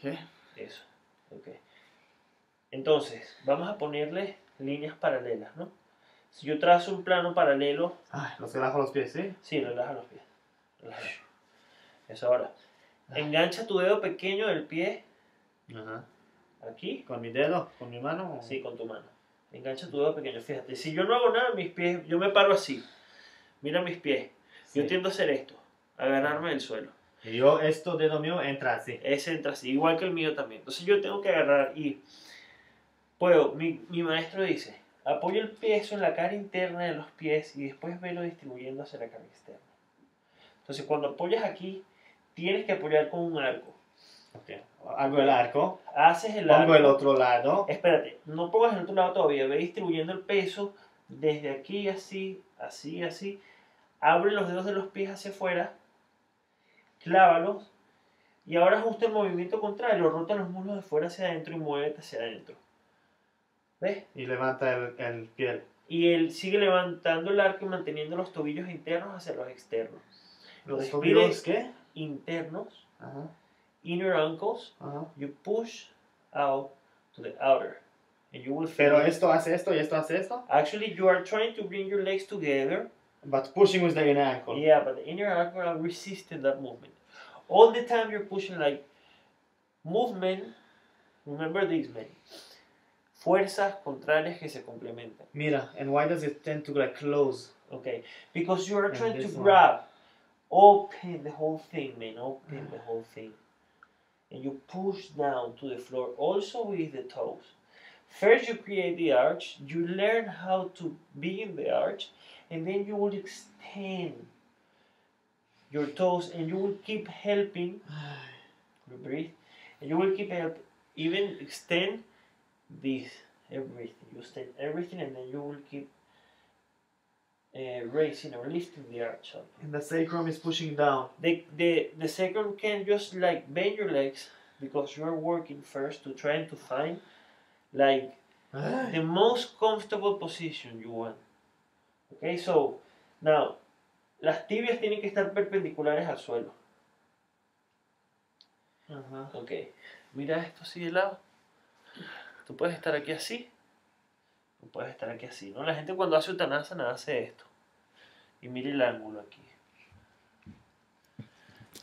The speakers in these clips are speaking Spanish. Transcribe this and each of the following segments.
¿Qué? Eso, ok. Entonces, vamos a ponerle líneas paralelas, ¿no? Si yo trazo un plano paralelo... Ay, no se relaja los pies, ¿sí? Sí, relaja los pies. Relaja. Eso ahora. Ay. Engancha tu dedo pequeño del pie. Ajá. Aquí. ¿Con mi dedo? ¿Con mi mano? O... Sí, con tu mano. Engancha tu dedo pequeño. Fíjate, si yo no hago nada, mis pies... Yo me paro así. Mira mis pies. Sí. Yo tiendo a hacer esto. Agarrarme del suelo. Y yo, esto dedo mío entra así. Ese entra así. Igual que el mío también. Entonces yo tengo que agarrar y... Puedo. Mi maestro dice... Apoya el peso en la cara interna de los pies y después velo distribuyendo hacia la cara externa. Entonces, cuando apoyas aquí, tienes que apoyar con un arco. Okay. Hago el arco. Haces el arco. Pongo el otro lado. Espérate, no pongas el otro lado todavía. Ve distribuyendo el peso desde aquí, así, así, así. Abre los dedos de los pies hacia afuera. Clávalos. Y ahora ajusta el movimiento contrario. Rota los muslos de fuera hacia adentro y muévete hacia adentro. ¿Ves? Y levanta el pie. Y él sigue levantando el arco y manteniendo los tobillos internos hacia los externos. ¿Los tobillos qué? Internos. Ajá. Inner ankles. Ajá. You push out to the outer. And you will feel. Pero esto hace esto y esto hace esto. Actually, you are trying to bring your legs together. But pushing with the inner ankle. Yeah, but the inner ankle resisted that movement. All the time you're pushing like movement. Remember these men. Fuerzas contrarias que se complementan. Mira, and why does it tend to like close? Okay, because you are trying to grab, open the whole thing, man, open the whole thing. And you push down to the floor, also with the toes. First you create the arch, you learn how to be in the arch, and then you will extend your toes, and you will keep helping, breathe, and you will keep helping, even extend, this, everything, you stand everything and then you will keep raising or lifting the arch up. And the sacrum is pushing down. The sacrum can just like bend your legs because you are working first to trying to find like the most comfortable position you want. Okay, so now, las tibias tienen que estar perpendiculares al suelo. Okay, mira esto así de lado. Tú puedes estar aquí así, tú puedes estar aquí así, ¿no? La gente cuando hace uttanasana hace esto. Y mire el ángulo aquí.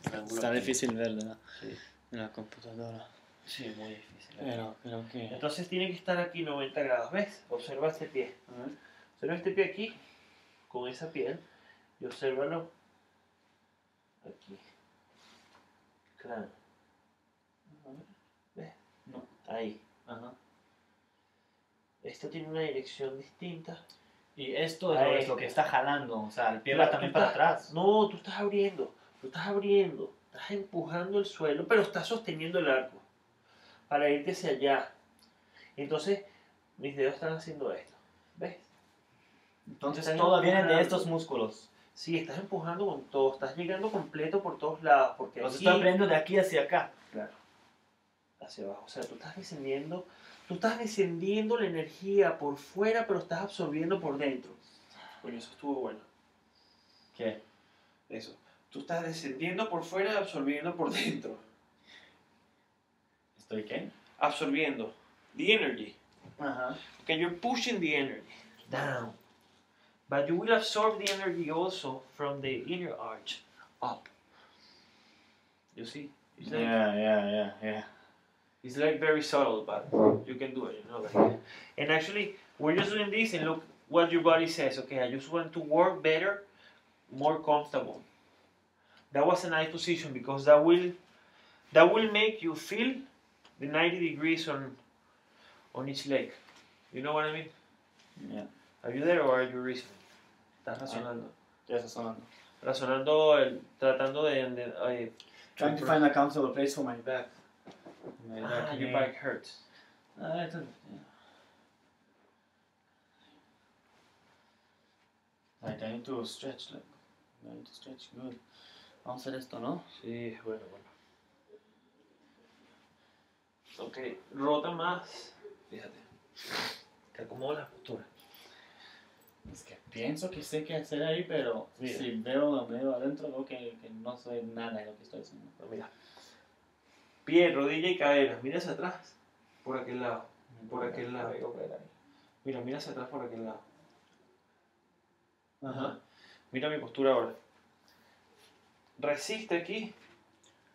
El ángulo está aquí. Difícil verlo, ¿no? Sí. En la computadora. Sí, muy difícil. Pero ¿qué? Entonces tiene que estar aquí 90 grados, ¿ves? Observa este pie. Observa este pie aquí, con esa piel, y obsérvalo aquí. Claro. ¿Ves? No. Ahí. Ajá. Esto tiene una dirección distinta. Y esto es lo que está jalando. O sea, el pie va también para atrás. No, tú estás abriendo. Tú estás abriendo. Estás empujando el suelo, pero estás sosteniendo el arco. Para irte hacia allá. Entonces, mis dedos están haciendo esto. ¿Ves? Entonces, todo viene de estos músculos. Sí, estás empujando con todo. Estás llegando completo por todos lados. Porque los estoy abriendo de aquí hacia acá. Claro. Hacia abajo. O sea, tú estás descendiendo... Tú estás descendiendo la energía por fuera, pero estás absorbiendo por dentro. Coño, eso estuvo bueno. ¿Qué? Eso. Tú estás descendiendo por fuera y absorbiendo por dentro. ¿Estoy qué? Absorbiendo. The energy. Ajá. Okay, you're pushing the energy down. But you will absorb the energy also from the inner arch up. You see? Like, yeah. It's like very subtle, but you can do it, you know. Like, and actually, we're just doing this and look what your body says. Okay, I just want to work better, more comfortable. That was a nice position because that will make you feel the 90 degrees on each leg. You know what I mean? Yeah. Are you there or are you reasoning? Estás razonando. Ya estás razonando. Razonando, tratando de. Trying to find a comfortable place for my back. Your back hurts. I don't know. Yeah. Like I need to stretch, like I need to stretch good. Vamos a hacer esto, ¿no? Sí, bueno. Ok, rota más. Fíjate. Te acomodo la postura. Es que pienso que sé qué hacer ahí, pero mira. Si veo adentro, veo que no sé nada de lo que estoy haciendo. Pero mira. Pie, rodilla y cadera. Mira hacia atrás, por aquel lado. Por aquel lado. Mira, mira hacia atrás por aquel lado. Ajá. Mira mi postura ahora. Resiste aquí.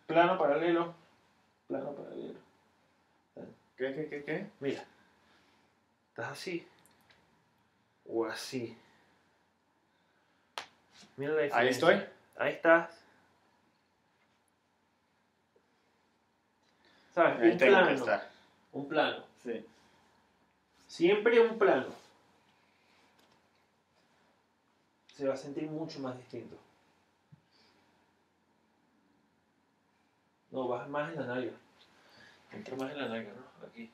Plano paralelo. Plano paralelo. ¿Qué? Mira. Estás así. O así. Mira la diferencia. Ahí estoy. Ahí estás. ¿Sabes? Ahí un plano. Que estar. Un plano. Sí. Siempre un plano. Se va a sentir mucho más distinto. No, vas más en la nalga. Entra más en la nalga, ¿no? Aquí.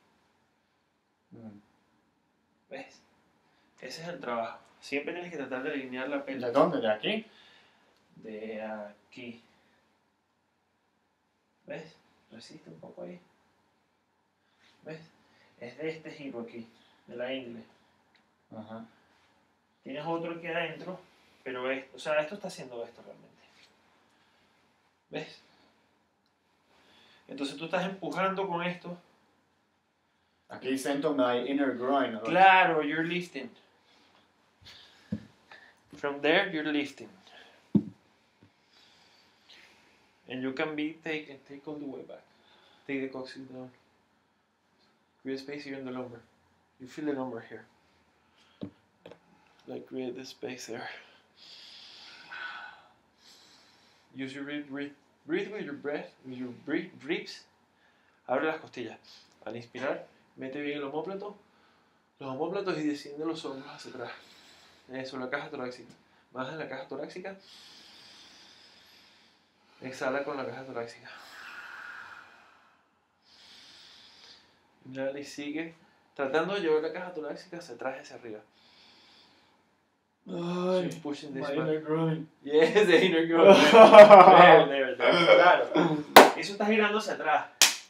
¿Ves? Ese es el trabajo. Siempre tienes que tratar de alinear la pelvis. ¿De dónde? ¿De aquí? De aquí. ¿Ves? Resiste un poco ahí. ¿Ves? Es de este giro aquí, de la ingle. Ajá. Tienes otro aquí adentro, pero esto, o sea, esto está haciendo esto realmente. ¿Ves? Entonces tú estás empujando con esto. Aquí siento my inner groin. ¿No? Claro, you're lifting. From there, you're lifting. And you can be take all the way back. Take the coccyx down. Create space here in the lumbar. You feel the lumbar here. Like create the space there. Use your breath. Breathe with your breath, with your breaths. Abre las costillas. Al inspirar, mete bien el omóplato, los omóplatos y desciende los hombros hacia atrás. Eso, la caja torácica. Baja la caja torácica. Exhala con la caja torácica. Inhala y sigue tratando de llevar la caja torácica hacia atrás y hacia arriba. Oh, she's pushing this inner groin. Yes, the inner groin. Claro. Eso está girando hacia atrás.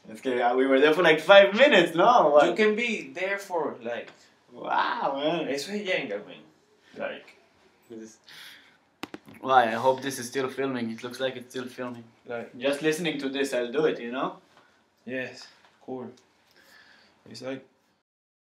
Es que we were there for like 5 minutes, no? Like, you can be there for like. Wow, man. Eso es Jenga, man. Like. Why? I hope this is still filming. It looks like it's still filming. Like, just listening to this, I'll do it. You know? Yes. Cool. It's like